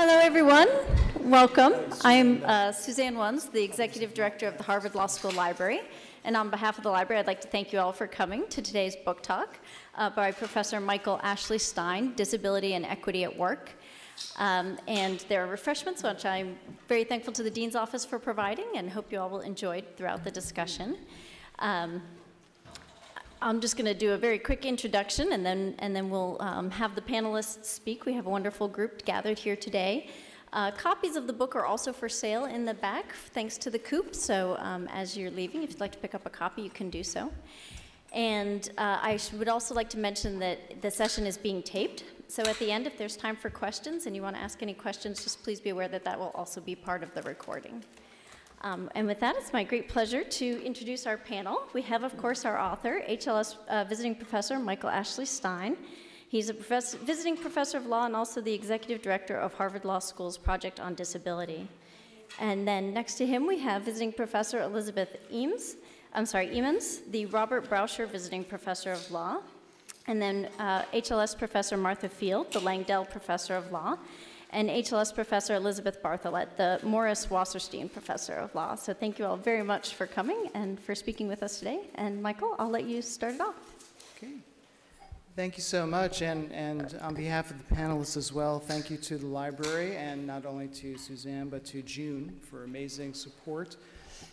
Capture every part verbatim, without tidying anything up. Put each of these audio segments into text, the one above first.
Hello, everyone. Welcome. I'm uh, Suzanne Ones, the Executive Director of the Harvard Law School Library. And on behalf of the library, I'd like to thank you all for coming to today's book talk uh, by Professor Michael Ashley Stein, Disability and Equity at Work. Um, and there are refreshments, which I'm very thankful to the Dean's Office for providing, and hope you all will enjoy throughout the discussion. Um, I'm just going to do a very quick introduction, and then, and then we'll um, have the panelists speak. We have a wonderful group gathered here today. Uh, copies of the book are also for sale in the back, thanks to the Coop. So um, as you're leaving, if you'd like to pick up a copy, you can do so. And uh, I would also like to mention that the session is being taped. So at the end, if there's time for questions and you want to ask any questions, just please be aware that that will also be part of the recording. Um, and with that, it's my great pleasure to introduce our panel. We have, of course, our author, H L S uh, visiting professor Michael Ashley Stein. He's a professor, visiting professor of law, and also the executive director of Harvard Law School's Project on Disability. And then next to him, we have visiting professor Elizabeth Emens, I'm sorry, Emens, the Robert Brauscher visiting professor of law. And then uh, H L S professor Martha Field, the Langdell professor of law. And H L S Professor Elizabeth Bartholet, the Morris Wasserstein Professor of Law. So thank you all very much for coming and for speaking with us today. And Michael, I'll let you start it off. Okay. Thank you so much. And, and on behalf of the panelists as well, thank you to the library, and not only to Suzanne, but to June for amazing support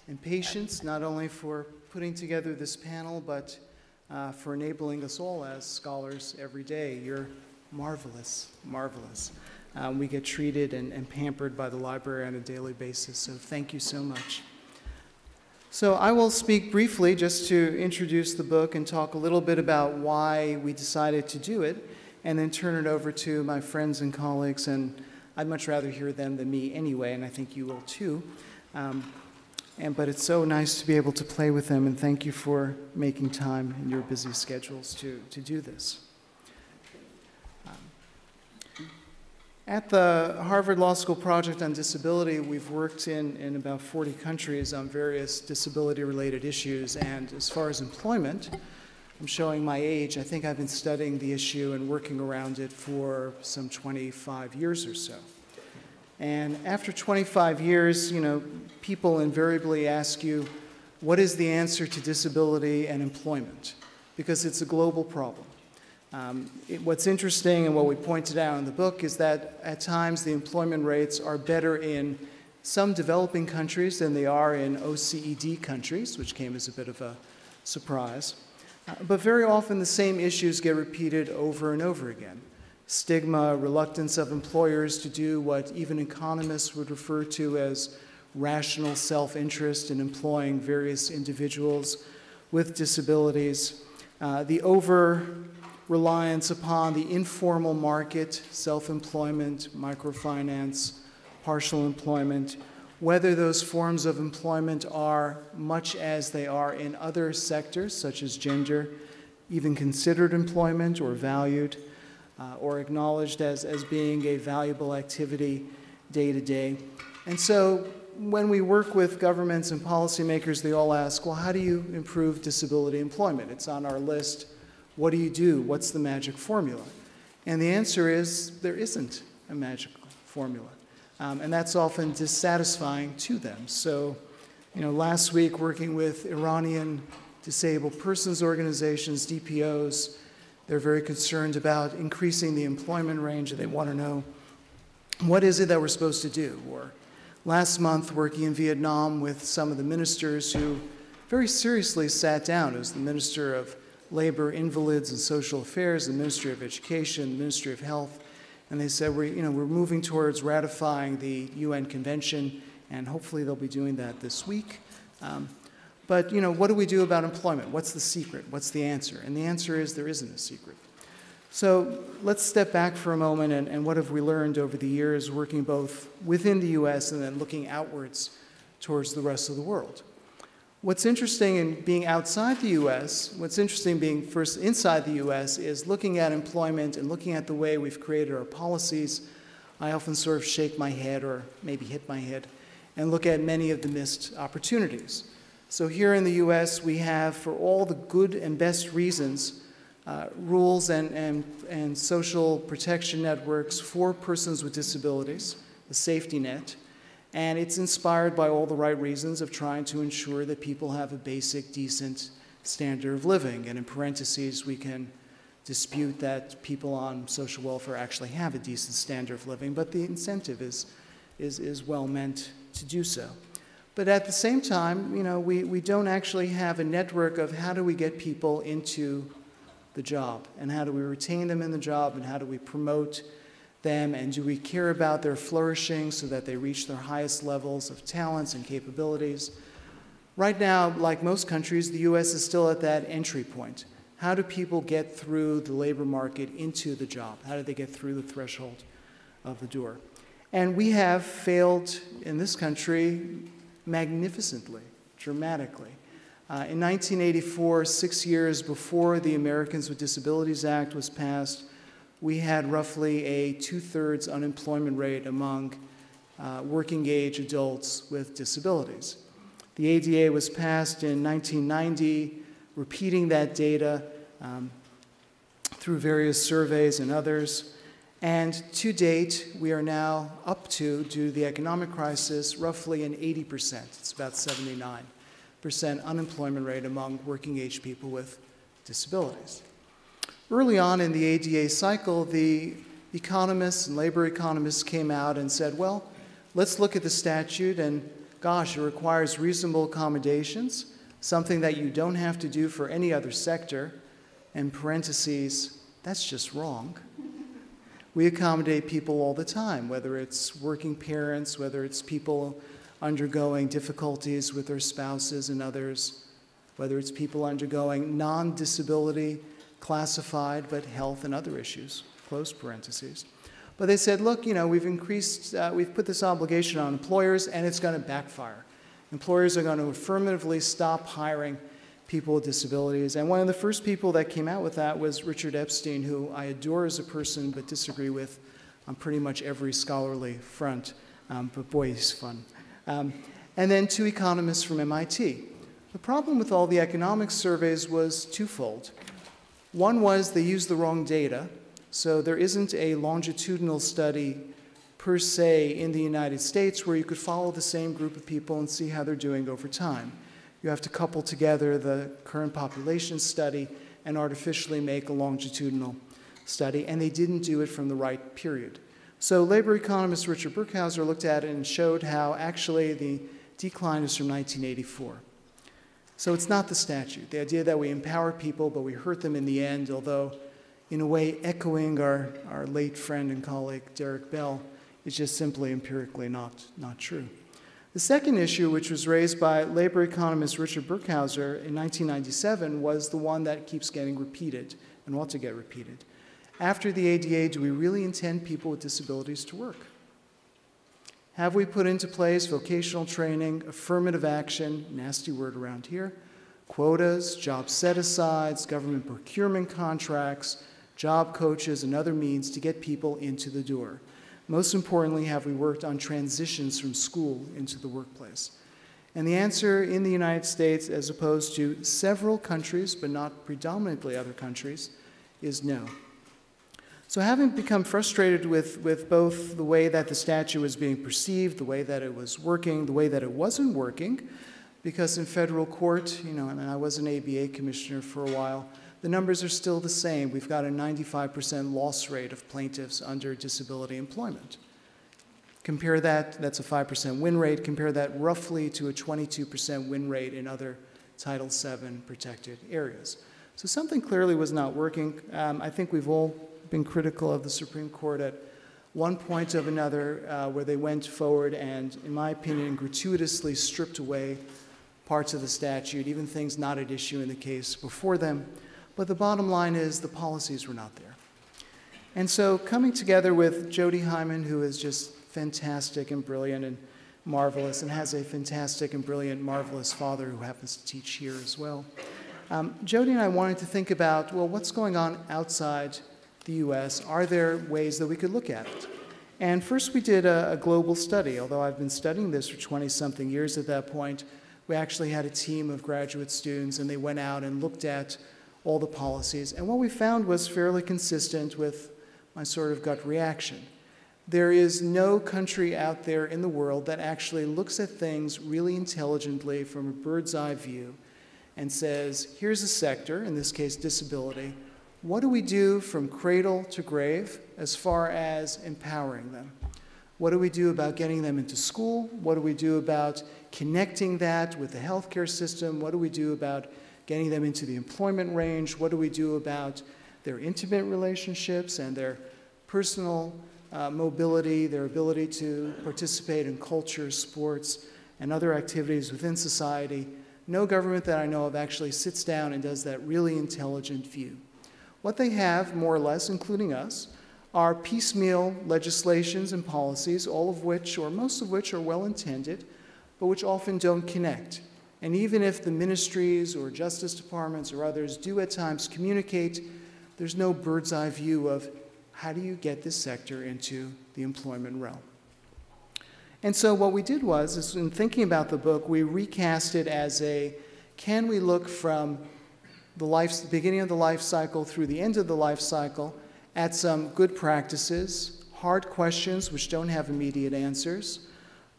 and patience, not only for putting together this panel, but uh, for enabling us all as scholars every day. You're marvelous, marvelous. Um, we get treated and, and pampered by the library on a daily basis, so thank you so much. So I will speak briefly just to introduce the book and talk a little bit about why we decided to do it, and then turn it over to my friends and colleagues, and I'd much rather hear them than me anyway, and I think you will too. Um, and, but it's so nice to be able to play with them, and thank you for making time in your busy schedules to, to do this. At the Harvard Law School Project on Disability, we've worked in, in about forty countries on various disability-related issues, and as far as employment, I'm showing my age. I think I've been studying the issue and working around it for some twenty-five years or so. And after twenty-five years, you know, people invariably ask you, what is the answer to disability and employment? Because it's a global problem. Um, it, what's interesting, and what we pointed out in the book, is that at times the employment rates are better in some developing countries than they are in O C E D countries, which came as a bit of a surprise. Uh, but very often the same issues get repeated over and over again. Stigma, reluctance of employers to do what even economists would refer to as rational self-interest in employing various individuals with disabilities, uh, the over reliance upon the informal market, self-employment, microfinance, partial employment, whether those forms of employment are, much as they are in other sectors, such as gender, even considered employment or valued uh, or acknowledged as, as being a valuable activity day to day. And so when we work with governments and policymakers, they all ask, well, how do you improve disability employment? It's on our list. What do you do? What's the magic formula? And the answer is there isn't a magic formula. Um, and that's often dissatisfying to them. So, you know, last week working with Iranian Disabled Persons Organizations, D P Os, they're very concerned about increasing the employment range, and they want to know, what is it that we're supposed to do? Or last month working in Vietnam with some of the ministers who very seriously sat down. It was the Minister of Labor, Invalids, and Social Affairs, the Ministry of Education, the Ministry of Health, and they said, we're, you know, we're moving towards ratifying the U N Convention, and hopefully they'll be doing that this week. Um, but, you know, what do we do about employment? What's the secret? What's the answer? And the answer is there isn't a secret. So let's step back for a moment, and, and what have we learned over the years working both within the U S and then looking outwards towards the rest of the world? What's interesting in being outside the U S, what's interesting being first inside the U S is looking at employment and looking at the way we've created our policies. I often sort of shake my head, or maybe hit my head, and look at many of the missed opportunities. So here in the U S, we have, for all the good and best reasons, uh, rules and, and, and social protection networks for persons with disabilities, the safety net, and it's inspired by all the right reasons of trying to ensure that people have a basic, decent standard of living. And in parentheses, we can dispute that people on social welfare actually have a decent standard of living, but the incentive is, is, is well meant to do so. But at the same time, you know, we, we don't actually have a network of how do we get people into the job, and how do we retain them in the job, and how do we promote them, and do we care about their flourishing so that they reach their highest levels of talents and capabilities. Right now, like most countries, the U S is still at that entry point. How do people get through the labor market into the job? How do they get through the threshold of the door? And we have failed in this country magnificently, dramatically. Uh, in nineteen eighty-four, six years before the Americans with Disabilities Act was passed, we had roughly a two-thirds unemployment rate among uh, working-age adults with disabilities. The A D A was passed in nineteen ninety, repeating that data um, through various surveys and others. And to date, we are now up to, due to the economic crisis, roughly an eighty percent, it's about seventy-nine percent unemployment rate among working-age people with disabilities. Early on in the A D A cycle, the economists and labor economists came out and said, well, let's look at the statute and gosh, it requires reasonable accommodations, something that you don't have to do for any other sector, and parentheses, that's just wrong. We accommodate people all the time, whether it's working parents, whether it's people undergoing difficulties with their spouses and others, whether it's people undergoing non-disability, classified, but health and other issues, close parentheses. But they said, look, you know, we've increased, uh, we've put this obligation on employers, and it's going to backfire. Employers are going to affirmatively stop hiring people with disabilities. And one of the first people that came out with that was Richard Epstein, who I adore as a person, but disagree with on pretty much every scholarly front. Um, but boy, he's fun. Um, and then two economists from M I T. The problem with all the economic surveys was twofold. One was they used the wrong data. So there isn't a longitudinal study per se in the United States where you could follow the same group of people and see how they're doing over time. You have to couple together the current population study and artificially make a longitudinal study, and they didn't do it from the right period. So labor economist Richard Burkhauser looked at it and showed how actually the decline is from nineteen eighty-four. So it's not the statute, the idea that we empower people but we hurt them in the end, although in a way, echoing our, our late friend and colleague, Derek Bell, is just simply empirically not, not true. The second issue, which was raised by labor economist Richard Burkhauser in nineteen ninety-seven, was the one that keeps getting repeated and ought to get repeated. After the A D A, do we really intend people with disabilities to work? Have we put into place vocational training, affirmative action, nasty word around here, quotas, job set-asides, government procurement contracts, job coaches, and other means to get people into the door? Most importantly, have we worked on transitions from school into the workplace? And the answer in the United States, as opposed to several countries, but not predominantly other countries, is no. So having become frustrated with, with both the way that the statute was being perceived, the way that it was working, the way that it wasn't working, because in federal court, you know, and I was an A B A commissioner for a while, the numbers are still the same. We've got a ninety-five percent loss rate of plaintiffs under disability employment. Compare that, that's a five percent win rate, compare that roughly to a twenty-two percent win rate in other Title seven protected areas. So something clearly was not working. Um, I think we've all been critical of the Supreme Court at one point or another uh, where they went forward and, in my opinion, gratuitously stripped away parts of the statute, even things not at issue in the case before them. But the bottom line is the policies were not there. And so coming together with Jody Heymann, who is just fantastic and brilliant and marvelous, and has a fantastic and brilliant, marvelous father who happens to teach here as well. Um, Jody and I wanted to think about, well, what's going on outside the U S? Are there ways that we could look at it? And first we did a, a global study, although I've been studying this for twenty-something years at that point. We actually had a team of graduate students, and they went out and looked at all the policies. And what we found was fairly consistent with my sort of gut reaction. There is no country out there in the world that actually looks at things really intelligently from a bird's eye view and says, here's a sector, in this case disability, what do we do from cradle to grave as far as empowering them? What do we do about getting them into school? What do we do about connecting that with the healthcare system? What do we do about getting them into the employment range? What do we do about their intimate relationships and their personal uh, mobility, their ability to participate in culture, sports, and other activities within society? No government that I know of actually sits down and does that really intelligent view. What they have, more or less, including us, are piecemeal legislations and policies, all of which, or most of which, are well-intended, but which often don't connect. And even if the ministries or justice departments or others do at times communicate, there's no bird's eye view of how do you get this sector into the employment realm. And so what we did was, is in thinking about the book, we recast it as a, can we look from the life, beginning of the life cycle through the end of the life cycle at some good practices, hard questions which don't have immediate answers,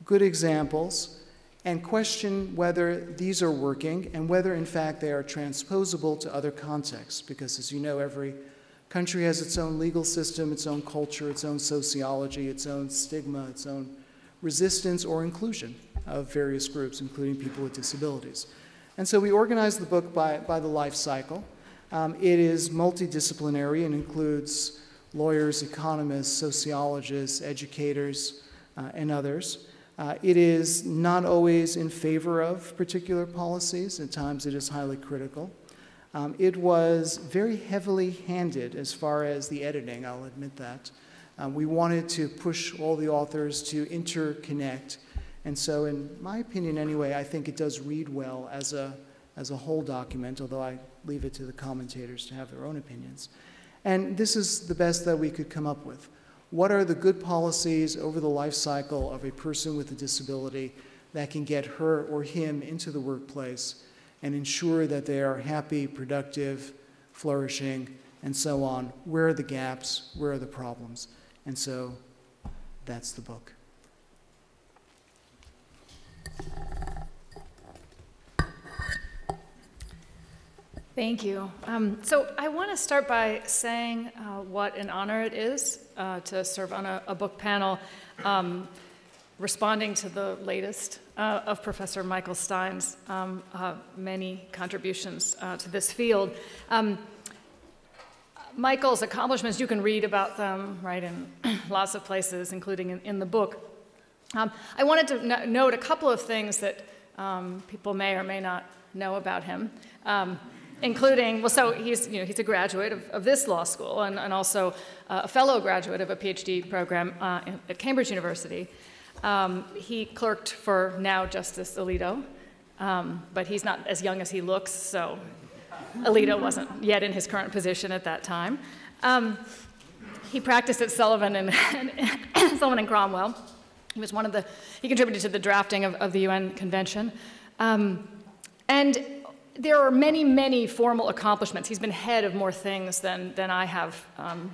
good examples, and question whether these are working and whether, in fact, they are transposable to other contexts. Because, as you know, every country has its own legal system, its own culture, its own sociology, its own stigma, its own resistance or inclusion of various groups, including people with disabilities. And so we organized the book by, by the life cycle. Um, it is multidisciplinary and includes lawyers, economists, sociologists, educators, uh, and others. Uh, it is not always in favor of particular policies. At times it is highly critical. Um, it was very heavily handed as far as the editing, I'll admit that. Um, we wanted to push all the authors to interconnect. And so in my opinion anyway, I think it does read well as a, as a whole document, although I leave it to the commentators to have their own opinions. And this is the best that we could come up with. What are the good policies over the life cycle of a person with a disability that can get her or him into the workplace and ensure that they are happy, productive, flourishing, and so on? Where are the gaps? Where are the problems? And so that's the book. Thank you. Um, so I want to start by saying uh, what an honor it is uh, to serve on a, a book panel um, responding to the latest uh, of Professor Michael Stein's um, uh, many contributions uh, to this field. Um, Michael's accomplishments, you can read about them, right, in lots of places, including in, in the book. Um, I wanted to no note a couple of things that um, people may or may not know about him. Um, Including, well, so he's, you know, he's a graduate of, of this law school and, and also uh, a fellow graduate of a PhD program uh, in, at Cambridge University. Um, he clerked for now Justice Alito, um, but he's not as young as he looks, so Alito wasn't yet in his current position at that time. Um, he practiced at Sullivan and, Sullivan and Cromwell. He was one of the, he contributed to the drafting of, of the U N Convention. Um, and There are many, many formal accomplishments. He's been head of more things than, than I have. Um,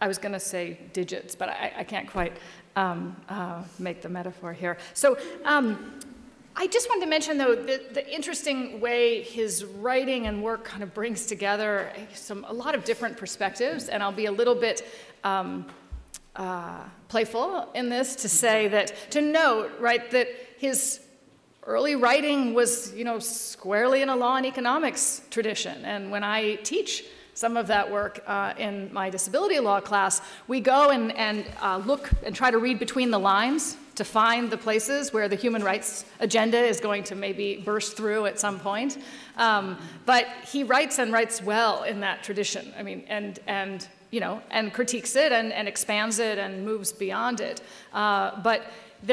I was going to say digits, but I, I can't quite um, uh, make the metaphor here. So um, I just wanted to mention, though, the, the interesting way his writing and work kind of brings together some, a lot of different perspectives, and I'll be a little bit um, uh, playful in this to say that, to note, right, that his early writing was, you know, squarely in a law and economics tradition. And when I teach some of that work uh, in my disability law class, we go and, and uh, look and try to read between the lines to find the places where the human rights agenda is going to maybe burst through at some point. Um, but he writes and writes well in that tradition. I mean, and, and you know, and critiques it and, and expands it and moves beyond it. Uh, but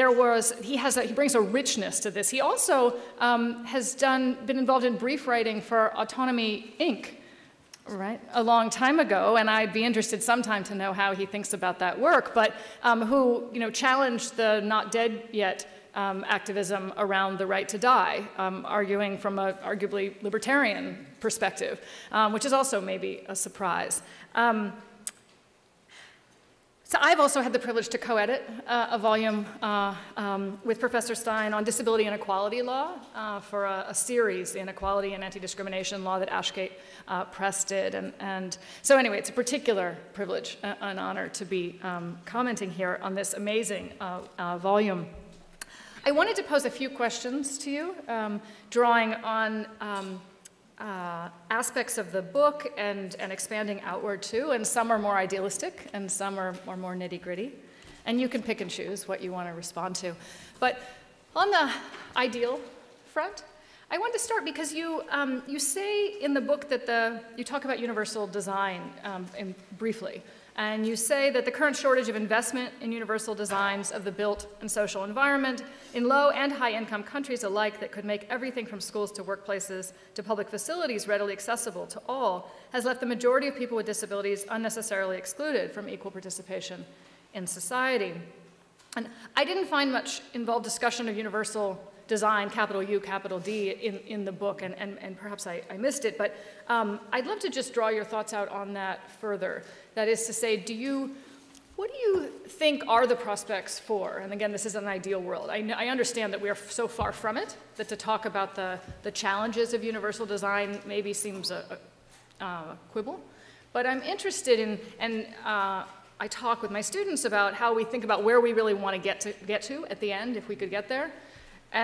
There was, he has, a, he brings a richness to this. He also um, has done, been involved in brief writing for Autonomy Incorporated, right, a long time ago, and I'd be interested sometime to know how he thinks about that work, but um, who, you know, challenged the not dead yet um, activism around the right to die, um, arguing from an arguably libertarian perspective, um, which is also maybe a surprise. Um, So I've also had the privilege to co-edit uh, a volume uh, um, with Professor Stein on disability and equality law uh, for a, a series, the inequality and anti-discrimination law that Ashgate uh, Press did. And, and so anyway, it's a particular privilege, uh, an honor to be um, commenting here on this amazing uh, uh, volume. I wanted to pose a few questions to you, um, drawing on um, Uh, aspects of the book and, and expanding outward too, and some are more idealistic and some are, are more nitty-gritty. And you can pick and choose what you want to respond to. But on the ideal front, I want to start because you, um, you say in the book that the, you talk about universal design um, in, briefly, and you say that the current shortage of investment in universal designs of the built and social environment in low and high income countries alike that could make everything from schools to workplaces to public facilities readily accessible to all has left the majority of people with disabilities unnecessarily excluded from equal participation in society. And I didn't find much involved discussion of universal design, capital U, capital D, in, in the book, and, and, and perhaps I, I missed it, but um, I'd love to just draw your thoughts out on that further. That is to say, do you, what do you think are the prospects for, and again, this is an ideal world. I, I understand that we are so far from it, that to talk about the, the challenges of universal design maybe seems a, a, a quibble, but I'm interested in, and uh, I talk with my students about how we think about where we really want to get to, get to at the end, if we could get there.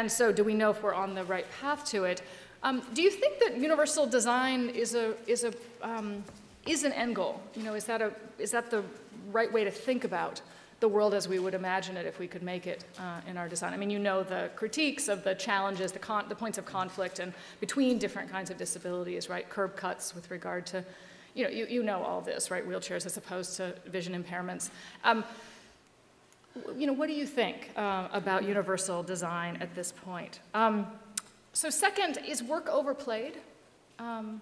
And so do we know if we're on the right path to it? Um, do you think that universal design is, a, is, a, um, is an end goal? You know, is that, a, is that the right way to think about the world as we would imagine it if we could make it uh, in our design? I mean, you know the critiques of the challenges, the, con the points of conflict and between different kinds of disabilities, right? Curb cuts with regard to, you know, you, you know all this, right? Wheelchairs as opposed to vision impairments. Um, You know, what do you think uh, about universal design at this point? Um, so second, is work overplayed, um,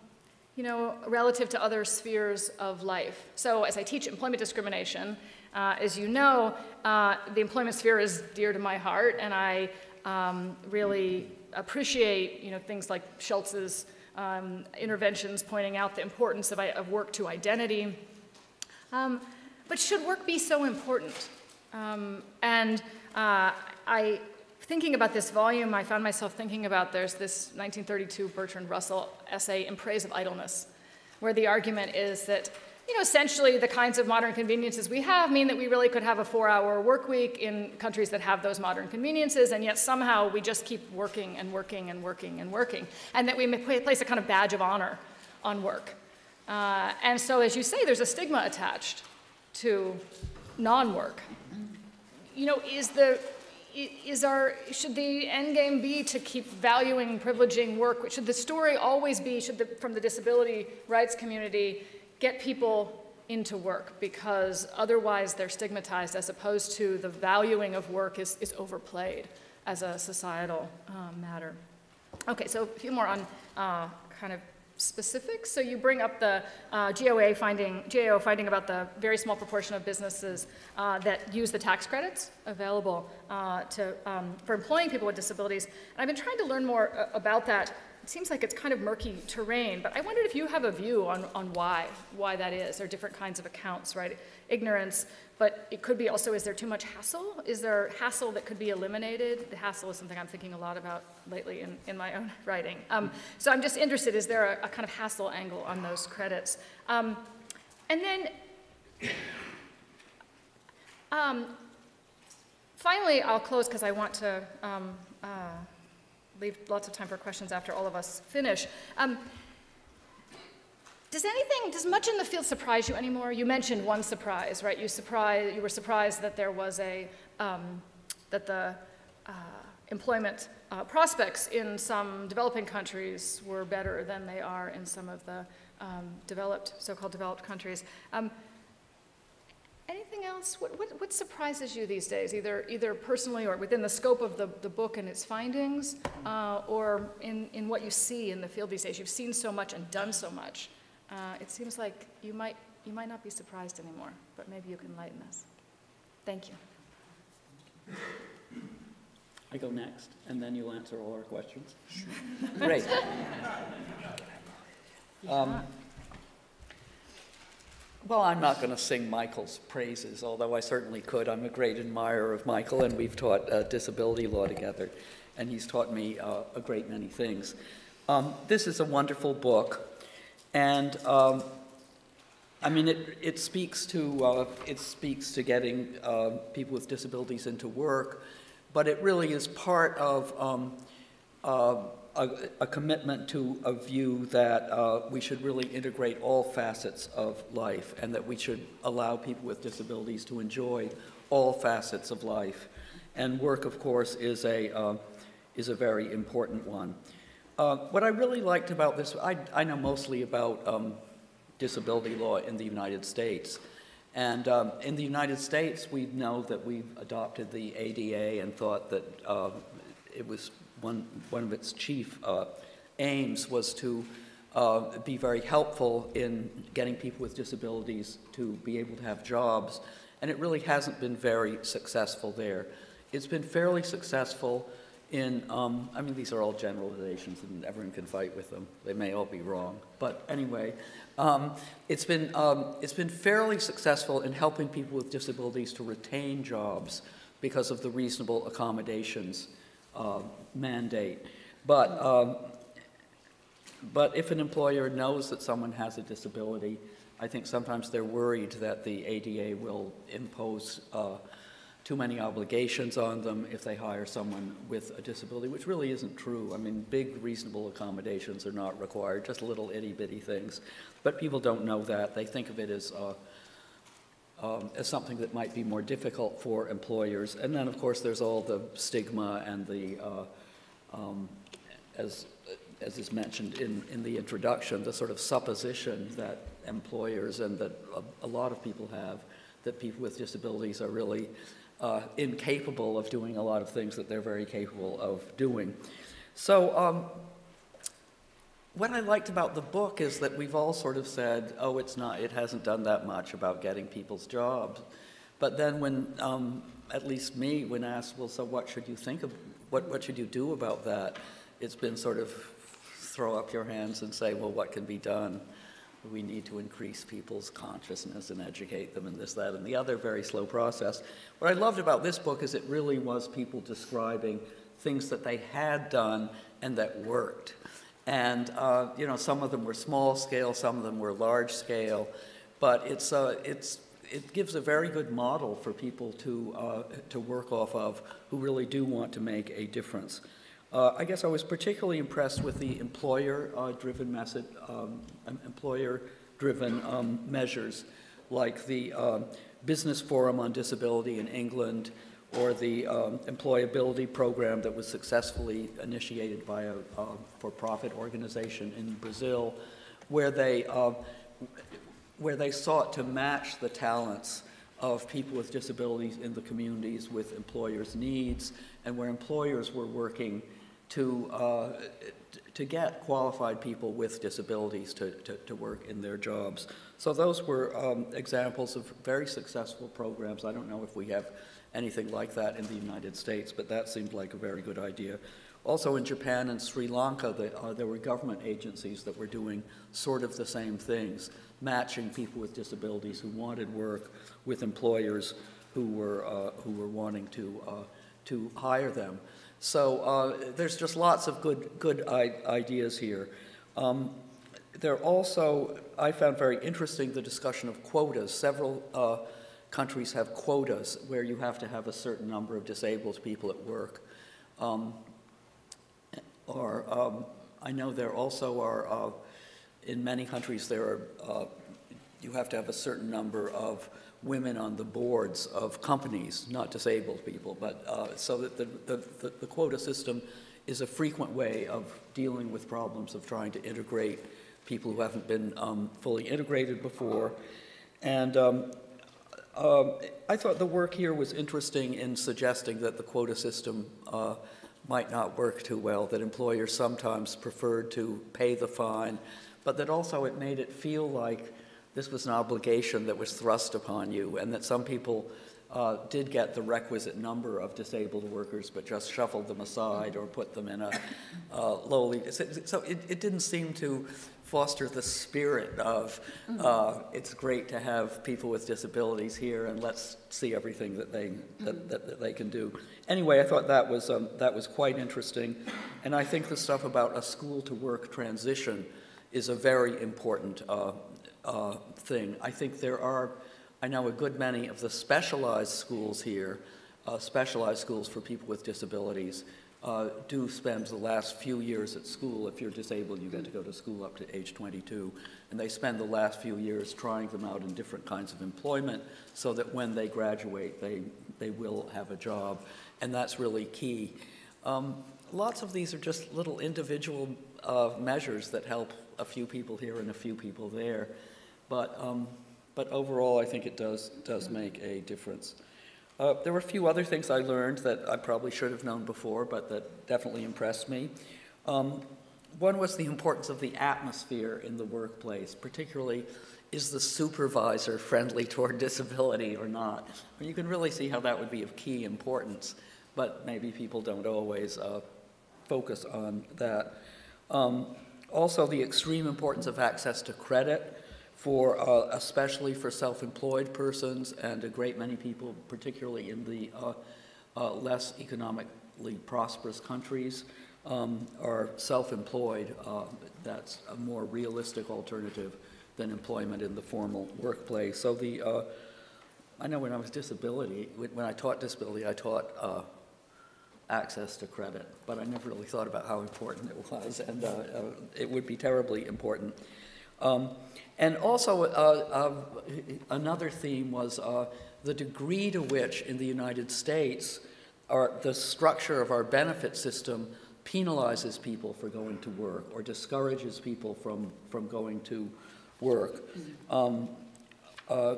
you know, relative to other spheres of life? So as I teach employment discrimination, uh, as you know, uh, the employment sphere is dear to my heart, and I um, really appreciate, you know, things like Schultz's um, interventions pointing out the importance of, of work to identity. Um, but should work be so important? Um, and uh, I, thinking about this volume, I found myself thinking about there's this nineteen thirty-two Bertrand Russell essay In Praise of Idleness, where the argument is that, you know, essentially the kinds of modern conveniences we have mean that we really could have a four-hour work week in countries that have those modern conveniences, and yet somehow we just keep working and working and working and working, and that we place a kind of badge of honor on work. Uh, and so, as you say, there's a stigma attached to non-work. You know, is the, is our, should the end game be to keep valuing, privileging work? Should the story always be, should the, from the disability rights community, get people into work? Because otherwise they're stigmatized, as opposed to the valuing of work is, is overplayed as a societal um, matter. Okay, so a few more on uh, kind of specifics. So you bring up the uh, G O A finding, G A O finding about the very small proportion of businesses uh, that use the tax credits available uh, to, um, for employing people with disabilities. And I've been trying to learn more uh, about that. It seems like it's kind of murky terrain, but I wondered if you have a view on, on why, why that is. There are different kinds of accounts, right? Ignorance, but it could be also, is there too much hassle? Is there hassle that could be eliminated? The hassle is something I'm thinking a lot about lately in, in my own writing. Um, so I'm just interested, is there a, a kind of hassle angle on those credits? Um, and then, um, finally, I'll close because I want to um, uh, leave lots of time for questions after all of us finish. Um, Does anything, does much in the field surprise you anymore? You mentioned one surprise, right? You surprised, you were surprised that there was a, um, that the uh, employment uh, prospects in some developing countries were better than they are in some of the um, developed, so-called developed countries. Um, anything else? What, what, what surprises you these days, either, either personally or within the scope of the, the book and its findings, uh, or in, in what you see in the field these days? You've seen so much and done so much. Uh, it seems like you might, you might not be surprised anymore, but maybe you can enlighten us. Thank you. I go next, and then you'll answer all our questions. Sure. Great. Um, well, I'm not going to sing Michael's praises, although I certainly could. I'm a great admirer of Michael, and we've taught uh, disability law together, and he's taught me uh, a great many things. Um, this is a wonderful book, and um, I mean, it, it speaks to uh, it speaks to getting uh, people with disabilities into work, but it really is part of um, uh, a, a commitment to a view that uh, we should really integrate all facets of life, and that we should allow people with disabilities to enjoy all facets of life. And work, of course, is a uh, is a very important one. Uh, what I really liked about this, I, I know mostly about. Um, disability law in the United States. And um, in the United States, we know that we've adopted the A D A and thought that uh, it was one, one of its chief uh, aims was to uh, be very helpful in getting people with disabilities to be able to have jobs. And it really hasn't been very successful there. It's been fairly successful in, um, I mean, these are all generalizations and everyone can fight with them. They may all be wrong, but anyway, um, it's been, um, it's been fairly successful in helping people with disabilities to retain jobs because of the reasonable accommodations uh, mandate. But, um, but if an employer knows that someone has a disability, I think sometimes they're worried that the A D A will impose uh, too many obligations on them if they hire someone with a disability, which really isn't true. I mean, big reasonable accommodations are not required, just little itty-bitty things. But people don't know that. They think of it as, uh, um, as something that might be more difficult for employers. And then, of course, there's all the stigma and the, uh, um, as, as is mentioned in, in the introduction, the sort of supposition that employers and that a, a lot of people have, that people with disabilities are really Uh, incapable of doing a lot of things that they're very capable of doing. So um, what I liked about the book is that we've all sort of said, oh, it's not, it hasn't done that much about getting people's jobs. But then when, um, at least me, when asked, well, so what should you think of, what, what should you do about that? It's been sort of throw up your hands and say, well, what can be done? We need to increase people's consciousness and educate them and this, that, and the other, very slow process. What I loved about this book is it really was people describing things that they had done and that worked. And, uh, you know, some of them were small scale, some of them were large scale, but it's, uh, it's, it gives a very good model for people to, uh, to work off of who really do want to make a difference. Uh, I guess I was particularly impressed with the employer-driven uh, method, um, employer-driven um, measures, like the um, Business Forum on Disability in England, or the um, employability program that was successfully initiated by a uh, for-profit organization in Brazil, where they uh, where they sought to match the talents of people with disabilities in the communities with employers' needs, and where employers were working to, uh, to get qualified people with disabilities to, to, to work in their jobs. So those were um, examples of very successful programs. I don't know if we have anything like that in the United States, but that seemed like a very good idea. Also in Japan and Sri Lanka, the, uh, there were government agencies that were doing sort of the same things, matching people with disabilities who wanted work with employers who were, uh, who were wanting to uh, to hire them. So uh, there's just lots of good, good I ideas here. Um, there also, I found very interesting the discussion of quotas. Several uh, countries have quotas where you have to have a certain number of disabled people at work. Um, or um, I know there also are, uh, in many countries there are, uh, you have to have a certain number of women on the boards of companies, not disabled people, but uh, so that the, the, the quota system is a frequent way of dealing with problems of trying to integrate people who haven't been um, fully integrated before. And um, um, I thought the work here was interesting in suggesting that the quota system uh, might not work too well, that employers sometimes preferred to pay the fine, but that also it made it feel like this was an obligation that was thrust upon you, and that some people uh, did get the requisite number of disabled workers, but just shuffled them aside or put them in a uh, lowly. So, so it, it didn't seem to foster the spirit of uh, it's great to have people with disabilities here, and let's see everything that they that, that, that they can do. Anyway, I thought that was um, that was quite interesting, and I think the stuff about a school-to-work transition is a very important uh, uh, thing. I think there are, I know a good many of the specialized schools here, uh, specialized schools for people with disabilities, Uh, do spend the last few years at school. If you're disabled, you get to go to school up to age twenty-two, and they spend the last few years trying them out in different kinds of employment so that when they graduate, they, they will have a job, and that's really key. Um, lots of these are just little individual uh, measures that help a few people here and a few people there, but, um, but overall, I think it does, does make a difference. Uh, there were a few other things I learned that I probably should have known before, but that definitely impressed me. Um, one was the importance of the atmosphere in the workplace, particularly is the supervisor friendly toward disability or not? I mean, you can really see how that would be of key importance, but maybe people don't always uh, focus on that. Um, also, the extreme importance of access to credit, for uh, especially for self-employed persons and a great many people, particularly in the uh, uh, less economically prosperous countries, um, are self-employed. Uh, that's a more realistic alternative than employment in the formal workplace. So the, uh, I know when I was disability, when I taught disability, I taught uh, access to credit, but I never really thought about how important it was, and uh, uh, it would be terribly important. Um, and also, uh, uh, another theme was uh, the degree to which in the United States our, the structure of our benefit system penalizes people for going to work or discourages people from, from going to work, um, uh,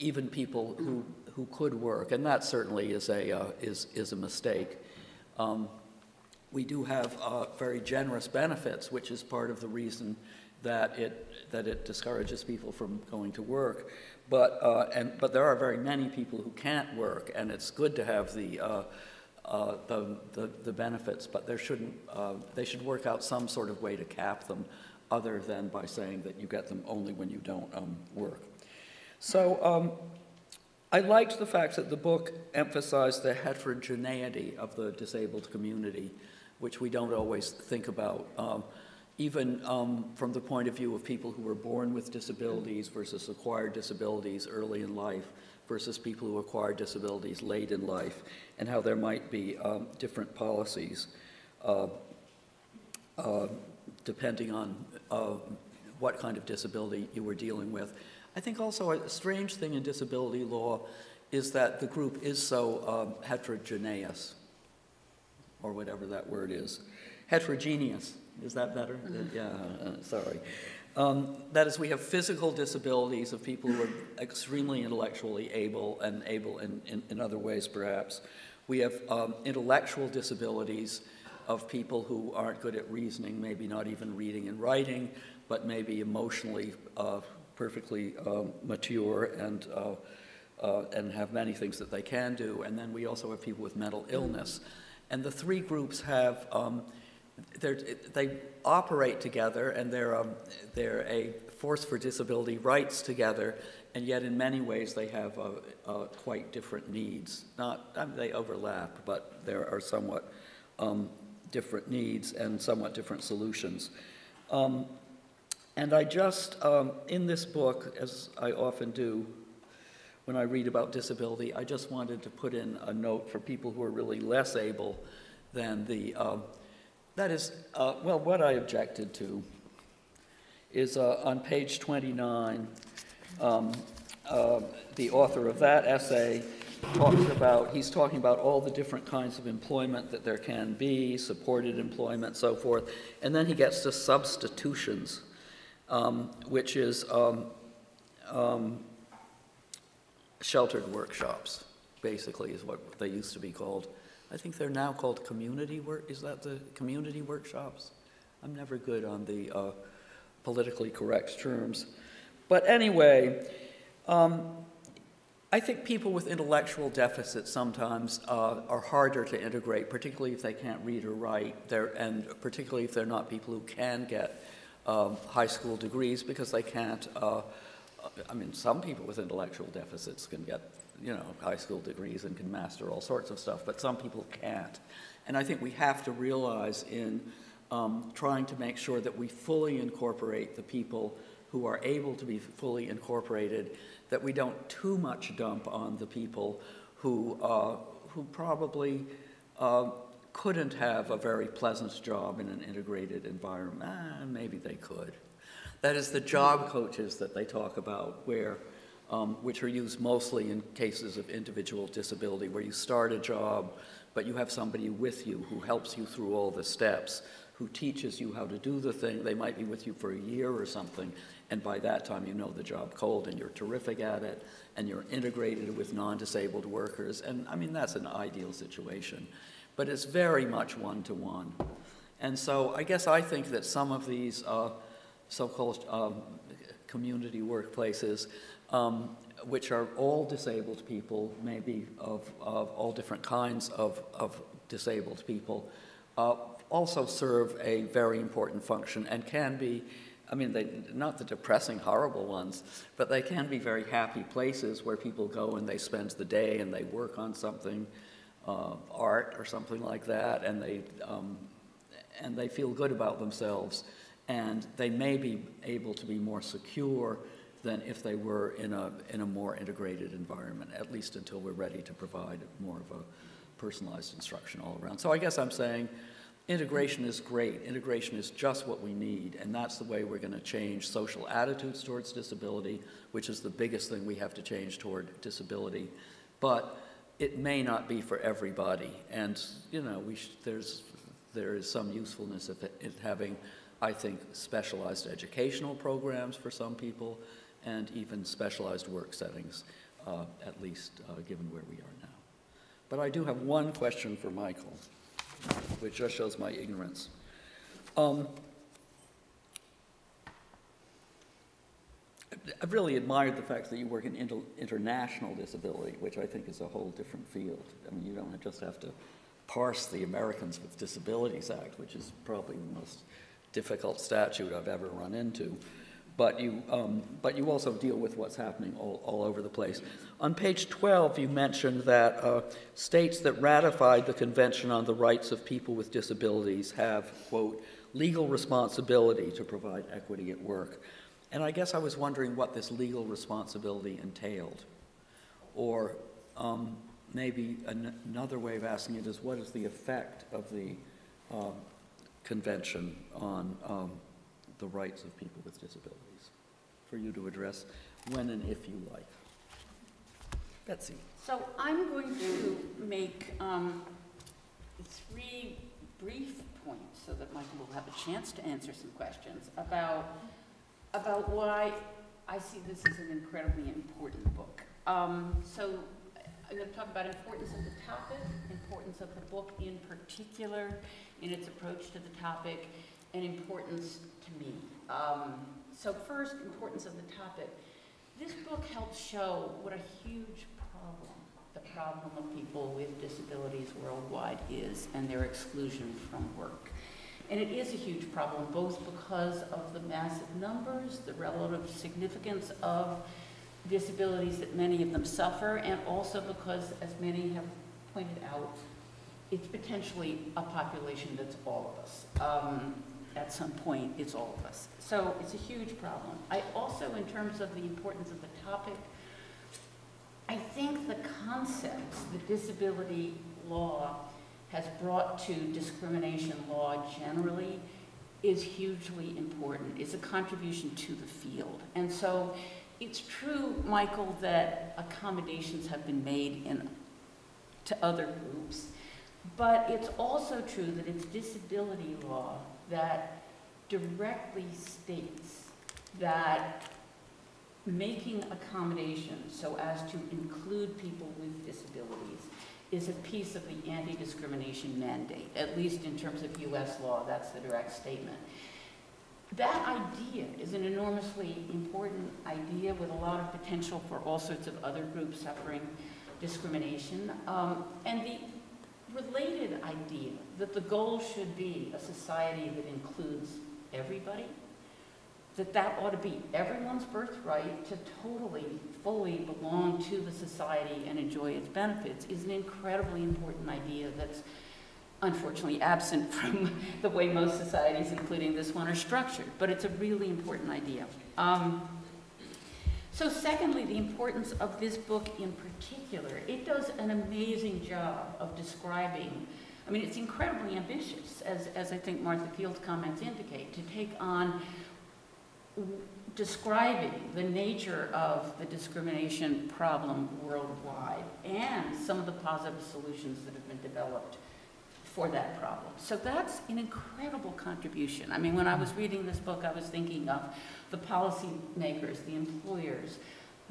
even people who, who could work. And that certainly is a, uh, is, is a mistake. Um, we do have uh, very generous benefits, which is part of the reason that it, that it discourages people from going to work. But, uh, and, but there are very many people who can't work, and it's good to have the, uh, uh, the, the, the benefits, but there shouldn't, uh, they should work out some sort of way to cap them other than by saying that you get them only when you don't um, work. So um, I liked the fact that the book emphasized the heterogeneity of the disabled community, which we don't always think about. Um, even um, from the point of view of people who were born with disabilities versus acquired disabilities early in life versus people who acquired disabilities late in life, and how there might be um, different policies uh, uh, depending on uh, what kind of disability you were dealing with. I think also a strange thing in disability law is that the group is so um, heterogeneous, or whatever that word is. Heterogeneous. Is that better? Yeah, uh, sorry. Um, that is, we have physical disabilities of people who are extremely intellectually able and able in, in, in other ways, perhaps. We have um, intellectual disabilities of people who aren't good at reasoning, maybe not even reading and writing, but maybe emotionally uh, perfectly um, mature and, uh, uh, and have many things that they can do. And then we also have people with mental illness. And the three groups have um, They're, they operate together, and they're, um, they're a force for disability rights together, and yet in many ways they have uh, uh, quite different needs. Not, I mean, they overlap, but there are somewhat um, different needs and somewhat different solutions. Um, and I just, um, in this book, as I often do when I read about disability, I just wanted to put in a note for people who are really less able than the um, That is, uh, well, what I objected to is uh, on page twenty-nine, um, uh, the author of that essay talks about, he's talking about all the different kinds of employment that there can be, supported employment, so forth, and then he gets to substitutions, um, which is um, um, sheltered workshops, basically, is what they used to be called. I think they're now called community work. Is that the community workshops? I'm never good on the uh, politically correct terms. But anyway, um, I think people with intellectual deficits sometimes uh, are harder to integrate, particularly if they can't read or write, they're, and particularly if they're not people who can get um, high school degrees because they can't, uh, I mean, some people with intellectual deficits can get, you know, high school degrees and can master all sorts of stuff, but some people can't. And I think we have to realize in um, trying to make sure that we fully incorporate the people who are able to be fully incorporated, that we don't too much dump on the people who, uh, who probably uh, couldn't have a very pleasant job in an integrated environment. Ah, maybe they could. That is the job coaches that they talk about, where, um, which are used mostly in cases of individual disability, where you start a job, but you have somebody with you who helps you through all the steps, who teaches you how to do the thing. They might be with you for a year or something, and by that time you know the job cold and you're terrific at it, and you're integrated with non-disabled workers, and I mean, that's an ideal situation. But it's very much one-to-one. And so I guess I think that some of these uh, so-called um, community workplaces, um, which are all disabled people, maybe of, of all different kinds of, of disabled people, uh, also serve a very important function and can be, I mean, they, not the depressing, horrible ones, but they can be very happy places where people go and they spend the day and they work on something, uh, art or something like that, and they, um, and they feel good about themselves. And they may be able to be more secure than if they were in a, in a more integrated environment, at least until we're ready to provide more of a personalized instruction all around. So I guess I'm saying, integration is great. Integration is just what we need, and that's the way we're going to change social attitudes towards disability, which is the biggest thing we have to change toward disability. But it may not be for everybody, and you know, we sh there's there is some usefulness of it, it having, I think, specialized educational programs for some people, and even specialized work settings, uh, at least uh, given where we are now. But I do have one question for Michael, which just shows my ignorance. Um, I've really admired the fact that you work in inter international disability, which I think is a whole different field. I mean, you don't just have to parse the Americans with Disabilities Act, which is probably the most difficult statute I've ever run into. But you, um, but you also deal with what's happening all, all over the place. On page twelve, you mentioned that uh, states that ratified the Convention on the Rights of People with Disabilities have, quote, legal responsibility to provide equity at work. And I guess I was wondering what this legal responsibility entailed. Or um, maybe an another way of asking it is, what is the effect of the um, Convention on um, the rights of people with disabilities, for you to address when and if you like. Betsy. So I'm going to make um, three brief points so that Michael will have a chance to answer some questions about, about why I see this as an incredibly important book. Um, so I'm going to talk about importance of the topic, importance of the book in particular, in its approach to the topic, and importance to me. Um, so first, importance of the topic. This book helps show what a huge problem the problem of people with disabilities worldwide is, and their exclusion from work. And it is a huge problem, both because of the massive numbers, the relative significance of disabilities that many of them suffer, and also because, as many have pointed out, it's potentially a population that's all of us. Um, At some point, it's all of us. So it's a huge problem. I also, in terms of the importance of the topic, I think the concepts that disability law has brought to discrimination law generally is hugely important. It's a contribution to the field. And so it's true, Michael, that accommodations have been made in, to other groups, but it's also true that it's disability law that directly states that making accommodations so as to include people with disabilities is a piece of the anti-discrimination mandate, at least in terms of U S law, that's the direct statement. that idea is an enormously important idea with a lot of potential for all sorts of other groups suffering discrimination. Um, and the related idea that the goal should be a society that includes everybody, that that ought to be everyone's birthright to totally, fully belong to the society and enjoy its benefits, is an incredibly important idea that's unfortunately absent from the way most societies, including this one, are structured. But it's a really important idea. Um, so secondly, the importance of this book in particular. It does an amazing job of describing, I mean, it's incredibly ambitious, as, as I think Martha Field's comments indicate, to take on describing the nature of the discrimination problem worldwide and some of the positive solutions that have been developed for that problem. So that's an incredible contribution. I mean, when I was reading this book, I was thinking of the policymakers, the employers,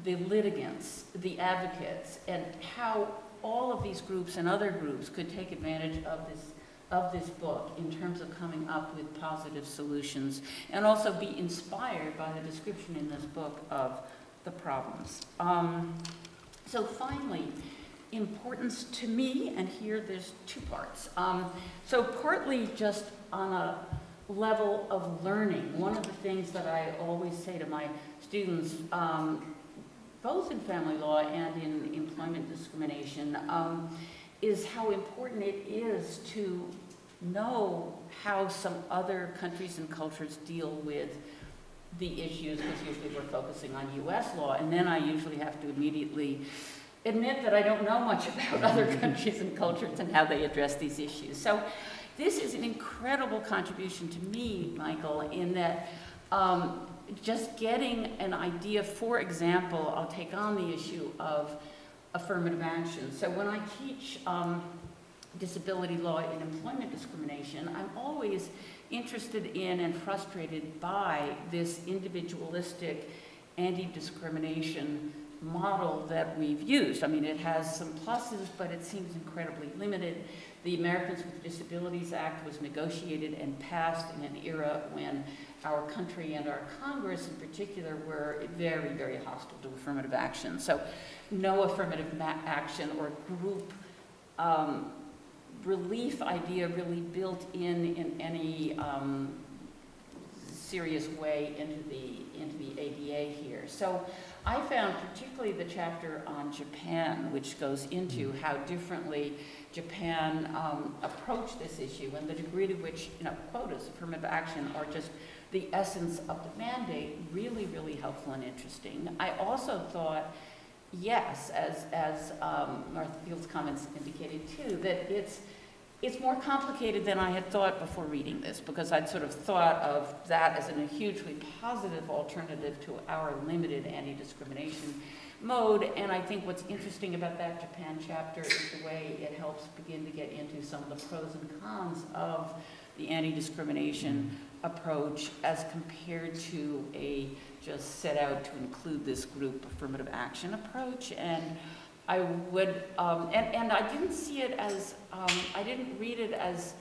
the litigants, the advocates, and how all of these groups and other groups could take advantage of this of this book in terms of coming up with positive solutions and also be inspired by the description in this book of the problems. Um, so finally, importance to me, and here there's two parts. Um, so partly just on a level of learning, one of the things that I always say to my students, um, both in family law and in employment discrimination, um, is how important it is to know how some other countries and cultures deal with the issues, because usually we're focusing on U S law, and then I usually have to immediately admit that I don't know much about other countries and cultures and how they address these issues. So this is an incredible contribution to me, Michael, in that um, just getting an idea, for example, I'll take on the issue of affirmative action. So when I teach um, disability law and employment discrimination, I'm always interested in and frustrated by this individualistic anti-discrimination model that we've used. I mean, it has some pluses, but it seems incredibly limited. The Americans with Disabilities Act was negotiated and passed in an era when our country and our Congress in particular were very, very hostile to affirmative action. So no affirmative action or group um, relief idea really built in in any um, serious way into the, into the A D A here. So I found particularly the chapter on Japan, which goes into how differently Japan um, approached this issue and the degree to which, you know, quotas, affirmative action are just the essence of the mandate, really, really helpful and interesting. I also thought, yes, as, as um, Martha Field's comments indicated too, that it's, it's more complicated than I had thought before reading this, because I'd sort of thought of that as a hugely positive alternative to our limited anti-discrimination mode, and I think what's interesting about that Japan chapter is the way it helps begin to get into some of the pros and cons of the anti-discrimination approach as compared to a just set out to include this group affirmative action approach. And I would, um, and, and I didn't see it as, um, I didn't read it as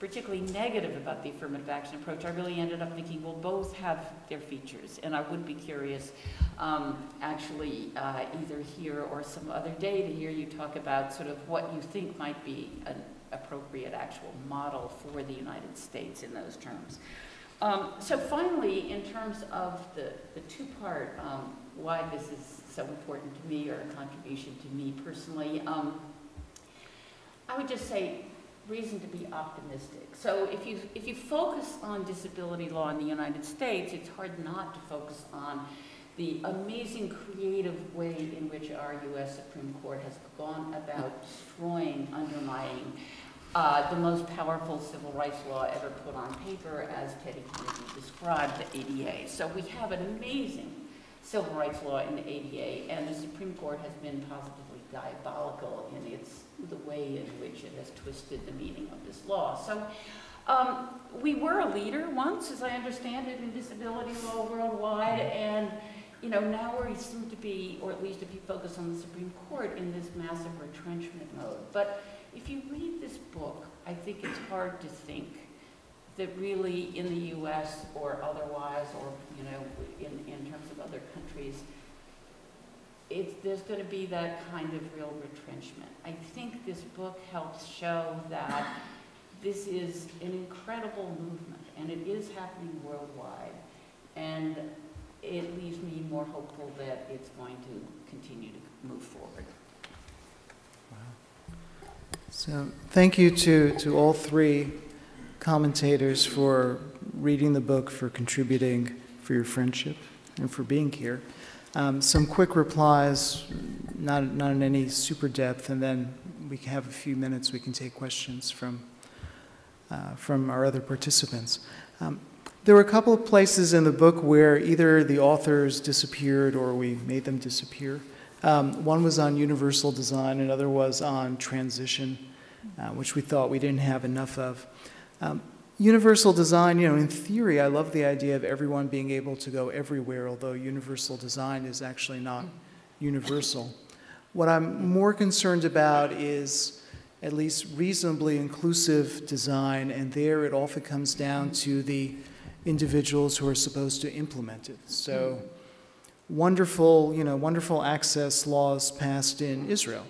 particularly negative about the affirmative action approach. I really ended up thinking, well, both have their features, and I would be curious um, actually uh, either here or some other day to hear you talk about sort of what you think might be an appropriate actual model for the United States in those terms. Um, so finally, in terms of the, the two-part, um, why this is so important to me or a contribution to me personally, um, I would just say reason to be optimistic. So if you, if you focus on disability law in the United States, it's hard not to focus on the amazing creative way in which our U S Supreme Court has gone about destroying, undermining, Uh, the most powerful civil rights law ever put on paper, as Teddy Kennedy described, the A D A. So we have an amazing civil rights law in the A D A, and the Supreme Court has been positively diabolical in its, the way in which it has twisted the meaning of this law. So um, we were a leader once, as I understand it, in disability law worldwide, and you know, now we seem to be, or at least if you focus on the Supreme Court, in this massive retrenchment mode. But if you read this book, I think it's hard to think that really in the U S or otherwise, or you know, in, in terms of other countries, it's, there's going to be that kind of real retrenchment. I think this book helps show that this is an incredible movement, and it is happening worldwide, and it leaves me more hopeful that it's going to continue to move forward. Wow. So thank you to, to all three commentators for reading the book, for contributing, for your friendship, and for being here. Um, some quick replies, not, not in any super depth, and then we can have a few minutes, we can take questions from, uh, from our other participants. Um, There were a couple of places in the book where either the authors disappeared or we made them disappear. Um, one was on universal design, another was on transition, uh, which we thought we didn't have enough of. Um, universal design, you know, in theory, I love the idea of everyone being able to go everywhere, although universal design is actually not universal. What I'm more concerned about is at least reasonably inclusive design, and there it often comes down to the individuals who are supposed to implement it. So wonderful, you know, wonderful access laws passed in Israel,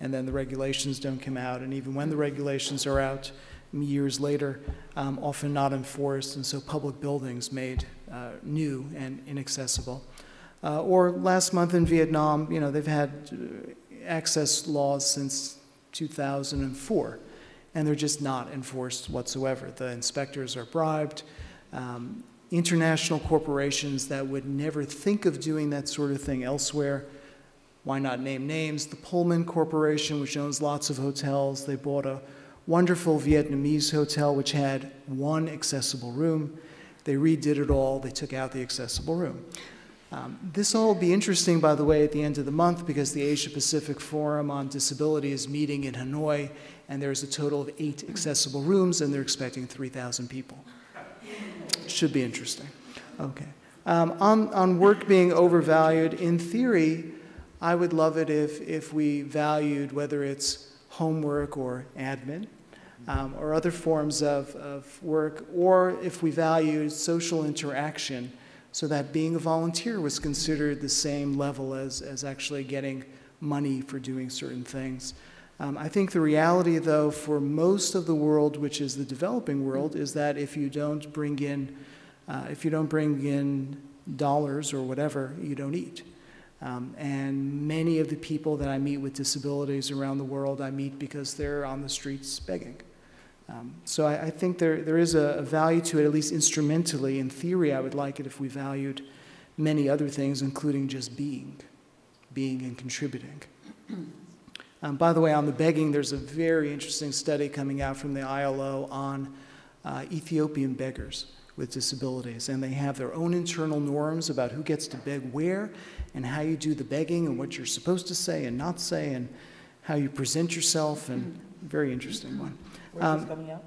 and then the regulations don't come out, and even when the regulations are out years later, um, often not enforced, and so public buildings made uh, new and inaccessible. Uh, or last month in Vietnam, you know, they've had access laws since two thousand four, and they're just not enforced whatsoever. The inspectors are bribed. Um, international corporations that would never think of doing that sort of thing elsewhere. Why not name names? The Pullman Corporation, which owns lots of hotels, they bought a wonderful Vietnamese hotel which had one accessible room. They redid it all. They took out the accessible room. Um, this all will be interesting, by the way, at the end of the month, because the Asia Pacific Forum on Disability is meeting in Hanoi, and there's a total of eight accessible rooms, and they're expecting three thousand people. Should be interesting. Okay. Um, on, on work being overvalued, in theory, I would love it if, if we valued whether it's homework or admin um, or other forms of, of work, or if we valued social interaction so that being a volunteer was considered the same level as, as actually getting money for doing certain things. Um, I think the reality, though, for most of the world, which is the developing world, is that if you don't bring in, uh, if you don't bring in dollars or whatever, you don't eat. Um, and many of the people that I meet with disabilities around the world, I meet because they're on the streets begging. Um, so I, I think there there is a, a value to it, at least instrumentally. In theory, I would like it if we valued many other things, including just being, being and contributing. Um, by the way, on the begging, there's a very interesting study coming out from the I L O on uh, Ethiopian beggars with disabilities, and they have their own internal norms about who gets to beg where and how you do the begging and what you're supposed to say and not say and how you present yourself, and very interesting one. Where's um, this coming out?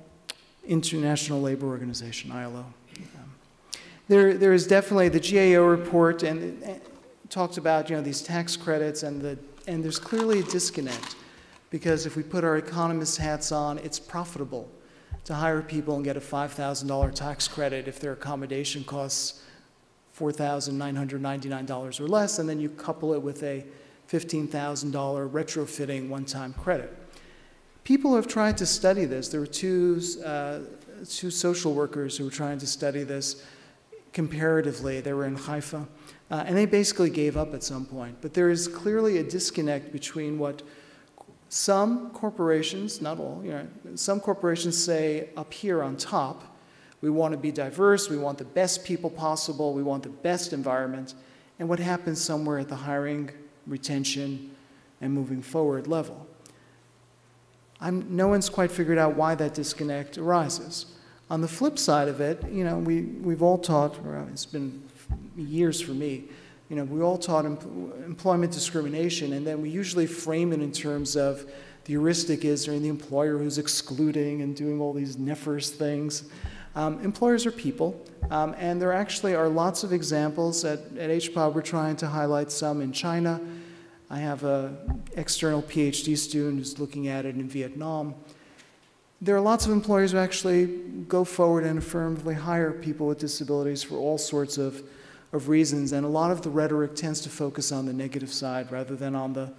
International Labor Organization, I L O. Um, there, there is definitely the G A O report, and it, it talked about, you know, these tax credits and the And there's clearly a disconnect, because if we put our economists' hats on, it's profitable to hire people and get a five thousand dollar tax credit if their accommodation costs four thousand nine hundred ninety-nine dollars or less, and then you couple it with a fifteen thousand dollar retrofitting one-time credit. People have tried to study this. There were two, uh, two social workers who were trying to study this comparatively. They were in Haifa. Uh, and they basically gave up at some point. But there is clearly a disconnect between what some corporations, not all, you know, some corporations say up here on top, we want to be diverse, we want the best people possible, we want the best environment, and what happens somewhere at the hiring, retention, and moving forward level. I'm, no one's quite figured out why that disconnect arises. On the flip side of it, you know, we, we've all taught, it's been years for me, you know, we all taught em employment discrimination, and then we usually frame it in terms of the heuristic is there the employer who's excluding and doing all these nefarious things. Um, employers are people, um, and there actually are lots of examples. At, at H P O B, we're trying to highlight some in China. I have an external PhD student who's looking at it in Vietnam. There are lots of employers who actually go forward and affirmatively hire people with disabilities for all sorts of, of reasons, and a lot of the rhetoric tends to focus on the negative side rather than on the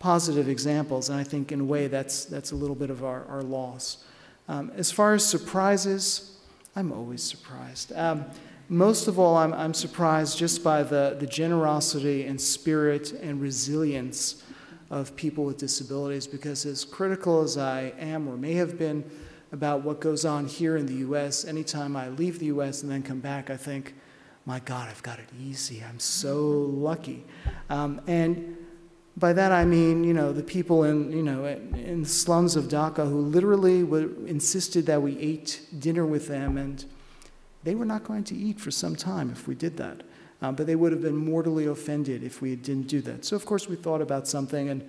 positive examples, and I think in a way that's, that's a little bit of our, our loss. Um, as far as surprises, I'm always surprised. Um, most of all, I'm, I'm surprised just by the, the generosity and spirit and resilience of people with disabilities, because as critical as I am or may have been about what goes on here in the U S, anytime I leave the U S and then come back, I think, my God, I've got it easy. I'm so lucky. Um, and by that I mean, you know, the people in, you know, in the slums of Dhaka who literally would, insisted that we ate dinner with them, and they were not going to eat for some time if we did that. Um, but they would have been mortally offended if we didn't do that. So of course we thought about something and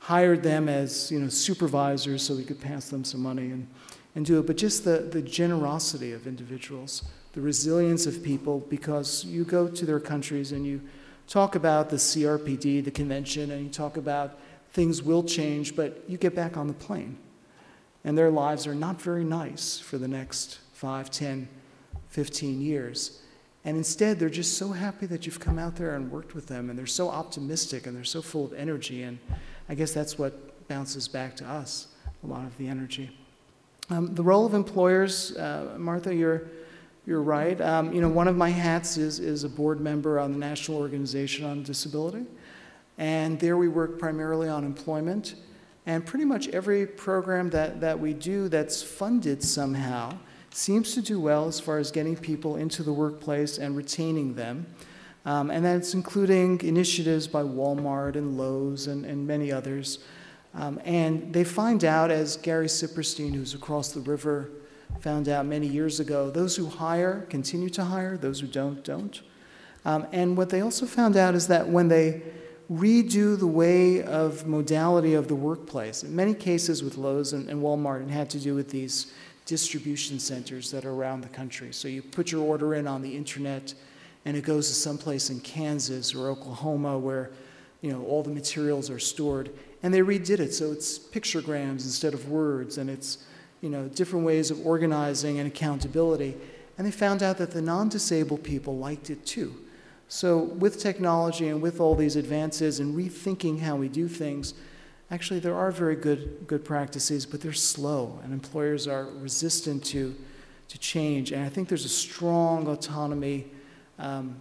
hired them as, you know, supervisors so we could pass them some money and, and do it. But just the, the generosity of individuals, the resilience of people, because you go to their countries and you talk about the C R P D, the convention, and you talk about things will change, but you get back on the plane and their lives are not very nice for the next five, ten, fifteen years. And instead, they're just so happy that you've come out there and worked with them, and they're so optimistic, and they're so full of energy, and I guess that's what bounces back to us, a lot of the energy. Um, the role of employers, uh, Martha, you're, you're right. Um, you know, one of my hats is, is a board member on the National Organization on Disability, and there we work primarily on employment, and pretty much every program that, that we do that's funded somehow seems to do well as far as getting people into the workplace and retaining them. Um, and that's including initiatives by Walmart and Lowe's and, and many others. Um, and they find out, as Gary Siperstein, who's across the river, found out many years ago, those who hire continue to hire, those who don't, don't. Um, and what they also found out is that when they redo the way of modality of the workplace, in many cases with Lowe's and, and Walmart, it had to do with these distribution centers that are around the country. So you put your order in on the internet and it goes to someplace in Kansas or Oklahoma where, you know, all the materials are stored. And they redid it, so it's pictograms instead of words, and it's, you know, different ways of organizing and accountability. And they found out that the non-disabled people liked it too. So with technology and with all these advances and rethinking how we do things, actually, there are very good, good practices, but they're slow, and employers are resistant to, to change. And I think there's a strong autonomy um,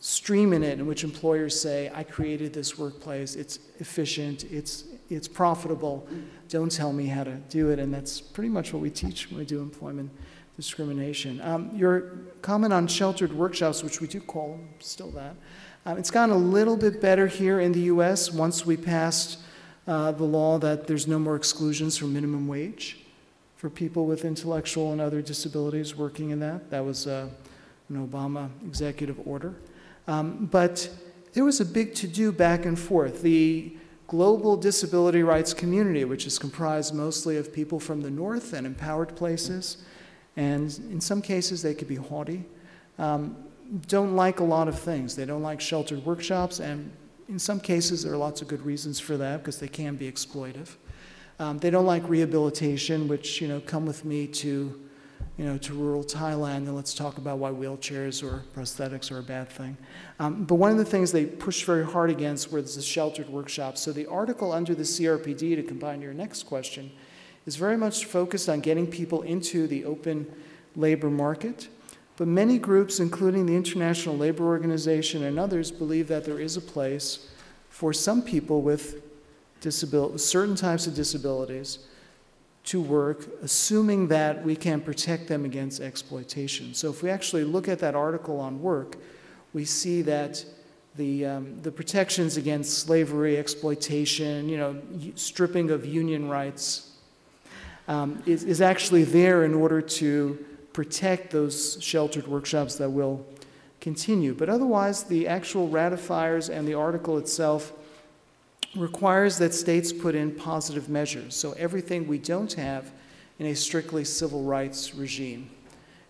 stream in it in which employers say, I created this workplace, it's efficient, it's, it's profitable, don't tell me how to do it. And that's pretty much what we teach when we do employment discrimination. Um, your comment on sheltered workshops, which we do call them, still that, Um, it's gotten a little bit better here in the U S once we passed uh, the law that there's no more exclusions for minimum wage for people with intellectual and other disabilities working in that. That was uh, an Obama executive order. Um, but there was a big to-do back and forth. The global disability rights community, which is comprised mostly of people from the north and empowered places, and in some cases they could be haughty, um, don't like a lot of things. They don't like sheltered workshops, and in some cases there are lots of good reasons for that because they can be exploitive. Um, they don't like rehabilitation, which, you know, come with me to, you know, to rural Thailand and let's talk about why wheelchairs or prosthetics are a bad thing. Um, but one of the things they pushed very hard against was the sheltered workshops. So the article under the C R P D, to combine your next question, is very much focused on getting people into the open labor market. But many groups, including the International Labor Organization and others, believe that there is a place for some people with certain types of disabilities to work, assuming that we can protect them against exploitation. So if we actually look at that article on work, we see that the, um, the protections against slavery, exploitation, you know, stripping of union rights um, is, is actually there in order to protect those sheltered workshops that will continue. But otherwise, the actual ratifiers and the article itself requires that states put in positive measures. So everything we don't have in a strictly civil rights regime.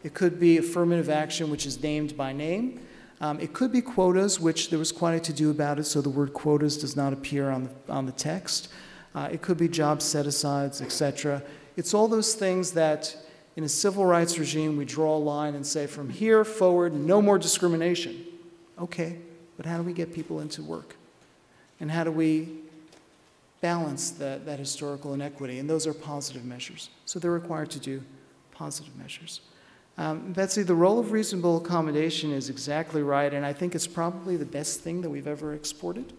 It could be affirmative action, which is named by name. Um, it could be quotas, which there was quite a to-do about it, so the word quotas does not appear on the, on the text. Uh, it could be job set-asides, et cetera. It's all those things that, in a civil rights regime, we draw a line and say, from here forward, no more discrimination. Okay, but how do we get people into work? And how do we balance that, that historical inequity? And those are positive measures. So they're required to do positive measures. Um, Betsy, the role of reasonable accommodation is exactly right, and I think it's probably the best thing that we've ever exported,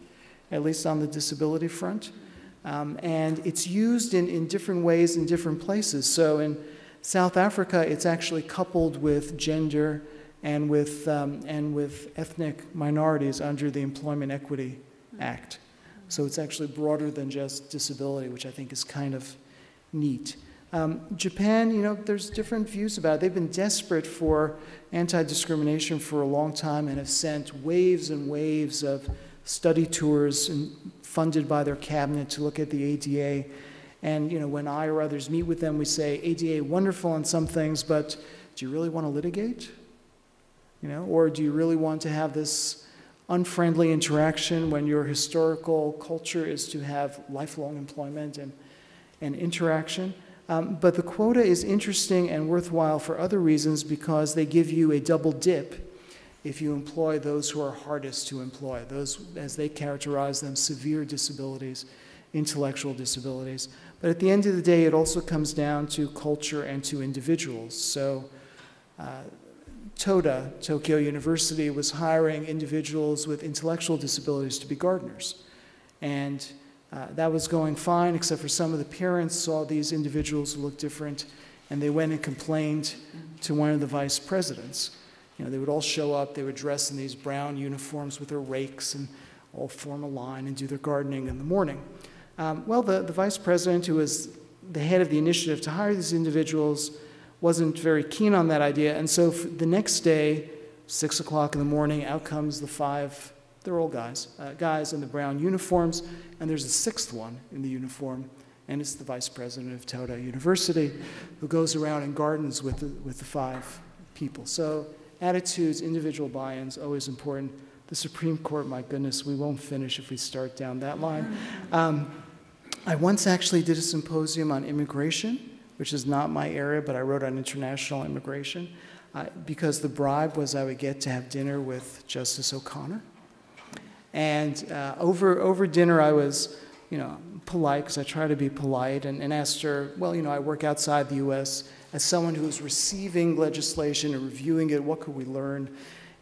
at least on the disability front. Um, and it's used in, in different ways in different places. So in South Africa, it's actually coupled with gender and with, um, and with ethnic minorities under the Employment Equity Act. So it's actually broader than just disability, which I think is kind of neat. Um, Japan, you know, there's different views about it. They've been desperate for anti-discrimination for a long time and have sent waves and waves of study tours and funded by their cabinet to look at the A D A. And, you know, when I or others meet with them, we say, A D A, wonderful on some things, but do you really want to litigate? You know, or do you really want to have this unfriendly interaction when your historical culture is to have lifelong employment and, and interaction? Um, but the quota is interesting and worthwhile for other reasons because they give you a double dip if you employ those who are hardest to employ, those, as they characterize them, severe disabilities, intellectual disabilities. But at the end of the day, it also comes down to culture and to individuals. So uh, TODA, Tokyo University, was hiring individuals with intellectual disabilities to be gardeners. And uh, that was going fine, except for some of the parents saw these individuals who looked different, and they went and complained to one of the vice presidents. You know, they would all show up, they would dress in these brown uniforms with their rakes and all form a line and do their gardening in the morning. Um, well, the, the vice president, who was the head of the initiative to hire these individuals, wasn't very keen on that idea. And so the next day, six o'clock in the morning, out comes the five, they're all guys, uh, guys in the brown uniforms, and there's a sixth one in the uniform, and it's the vice president of Toda University who goes around and gardens with the, with the five people. So attitudes, individual buy-ins, always important. The Supreme Court, my goodness, we won't finish if we start down that line. Um, I once actually did a symposium on immigration, which is not my area, but I wrote on international immigration, uh, because the bribe was I would get to have dinner with Justice O'Connor. And uh, over, over dinner, I was, you know, polite, because I try to be polite, and, and asked her, well, you know, I work outside the U S as someone who is receiving legislation and reviewing it, what could we learn?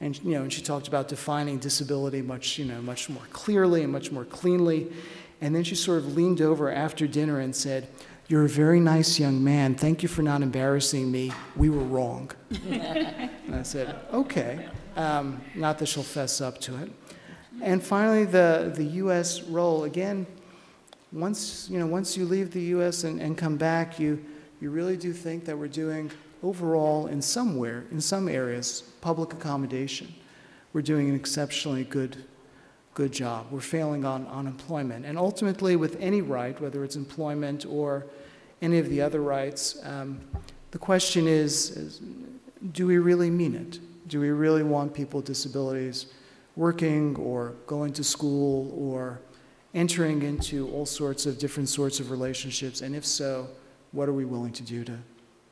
And, you know, and she talked about defining disability much, you know, much more clearly and much more cleanly. And then she sort of leaned over after dinner and said, "You're a very nice young man. Thank you for not embarrassing me. We were wrong." And I said, okay. Um, not that she'll fess up to it. And finally, the, the U S role, again, once, you know, once you leave the U S and, and come back, you, you really do think that we're doing overall in somewhere, in some areas, public accommodation. We're doing an exceptionally good, good job. We're failing on, on employment. And ultimately, with any right, whether it's employment or any of the other rights, um, the question is, is, do we really mean it? Do we really want people with disabilities working or going to school or entering into all sorts of different sorts of relationships, and if so, what are we willing to do to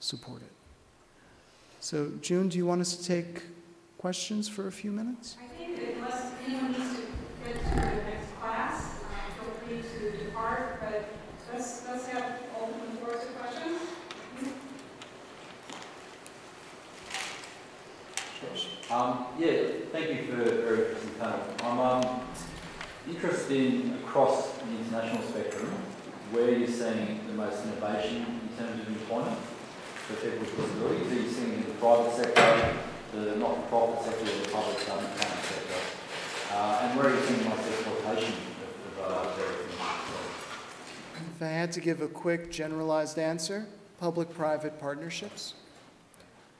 support it? So, June, do you want us to take questions for a few minutes? I think unless anyone needs to get to the next class, uh, feel free to depart, but let's, let's have open doors to questions. Sure. Um, yeah, thank you for a very interesting panel. I'm, um, interested in, across the international spectrum, where you're seeing the most innovation in terms of employment for people with disabilities. Are you seeing in the private sector, the not-for-profit sector, or the public government kind of sector? Uh, and where are you seeing the most exploitation of, of uh, various things? If I had to give a quick generalized answer, public-private partnerships,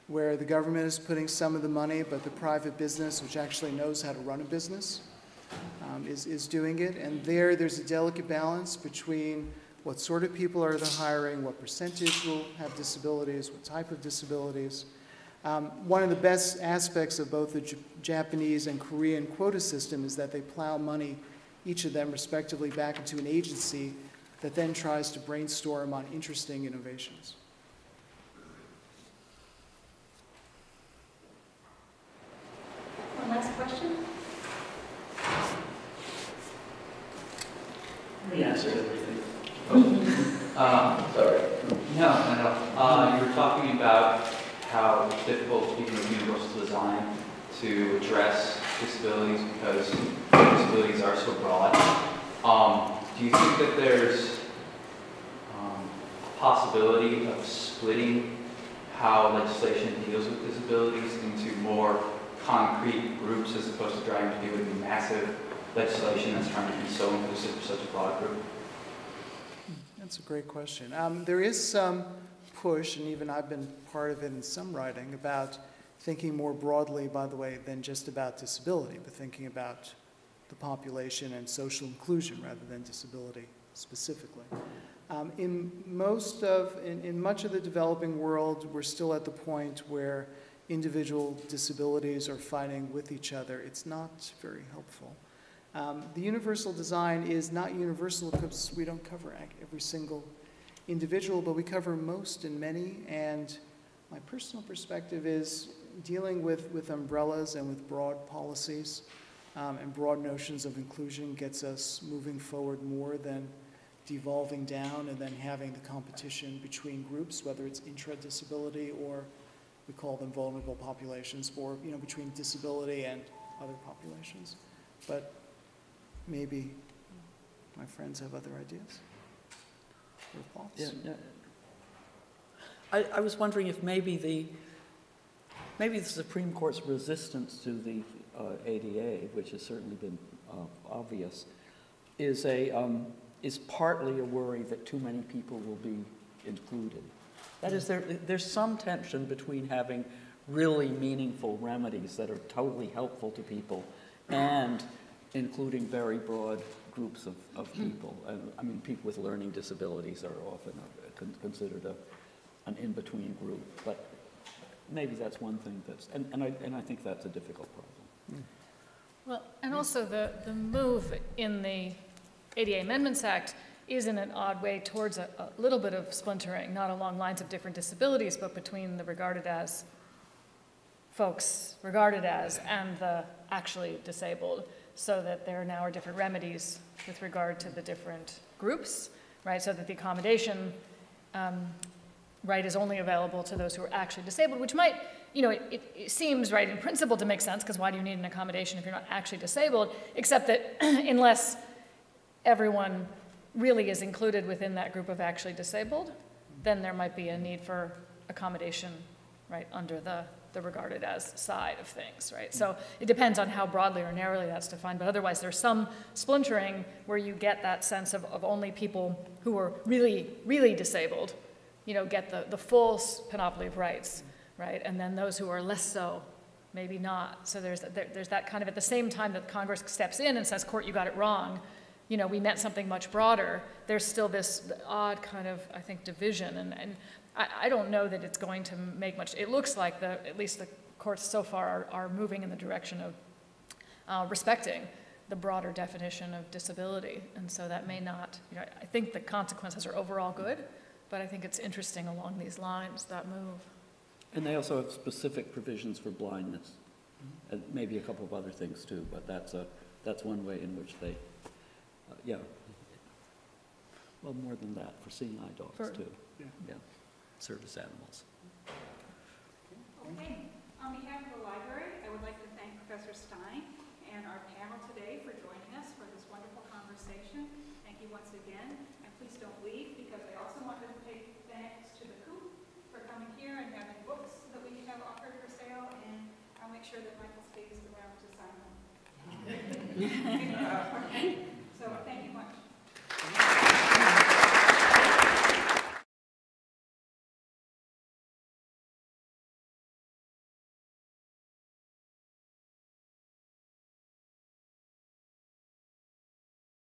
where the government is putting some of the money, but the private business, which actually knows how to run a business, Um, is, is doing it. And there, there's a delicate balance between what sort of people are they hiring, what percentage will have disabilities, what type of disabilities. Um, one of the best aspects of both the J- Japanese and Korean quota system is that they plow money, each of them respectively, back into an agency that then tries to brainstorm on interesting innovations. One last question? We answered everything. Oh. uh, sorry. No, no, no. Uh, you were talking about how difficult being a universal design to address disabilities because disabilities are so broad. Um, do you think that there's um, a possibility of splitting how legislation deals with disabilities into more concrete groups as opposed to trying to do it in massive legislation that's trying to be so inclusive for such a broad group? That's a great question. Um, there is some push, and even I've been part of it in some writing, about thinking more broadly, by the way, than just about disability, but thinking about the population and social inclusion rather than disability specifically. Um, in, most of, in, in much of the developing world, we're still at the point where individual disabilities are fighting with each other. It's not very helpful. Um, the universal design is not universal because we don't cover every single individual, but we cover most and many. And my personal perspective is dealing with, with umbrellas and with broad policies um, and broad notions of inclusion gets us moving forward more than devolving down and then having the competition between groups, whether it's intra-disability or we call them vulnerable populations, or you know, between disability and other populations. But maybe my friends have other ideas or thoughts. Yeah, yeah. I, I was wondering if maybe the maybe the Supreme Court's resistance to the uh, A D A, which has certainly been uh, obvious, is a um, is partly a worry that too many people will be included. That is, there, there's some tension between having really meaningful remedies that are totally helpful to people and including very broad groups of, of people. And, I mean, people with learning disabilities are often a, con considered a, an in-between group, but maybe that's one thing that's, and, and, I, and I think that's a difficult problem. Well, and also the, the move in the A D A Amendments Act is in an odd way towards a, a little bit of splintering, not along lines of different disabilities, but between the regarded as folks regarded as and the actually disabled, so that there now are different remedies with regard to the different groups, right? So that the accommodation um, right is only available to those who are actually disabled, which might, you know, it, it, it seems right in principle to make sense, because why do you need an accommodation if you're not actually disabled, except that unless everyone really is included within that group of actually disabled, then there might be a need for accommodation, right, under the, the regarded as side of things, right? So it depends on how broadly or narrowly that's defined, but otherwise there's some splintering where you get that sense of, of only people who are really, really disabled, you know, get the, the full panoply of rights, right? And then those who are less so, maybe not. So there's, there, there's that kind of, at the same time that Congress steps in and says, court, you got it wrong, you know, we meant something much broader, there's still this odd kind of, I think, division. And, and I, I don't know that it's going to make much, it looks like the, at least the courts so far are, are moving in the direction of uh, respecting the broader definition of disability. And so that may not, you know, I think the consequences are overall good, but I think it's interesting along these lines, that move. And they also have specific provisions for blindness, mm-hmm. and maybe a couple of other things too, but that's, a, that's one way in which they Uh, yeah, well, more than that, for seeing eye dogs, for, too. Yeah. yeah, service animals. Okay, on behalf of the library, I would like to thank Professor Stein and our panel today for joining us for this wonderful conversation. Thank you once again, and please don't leave because I also want to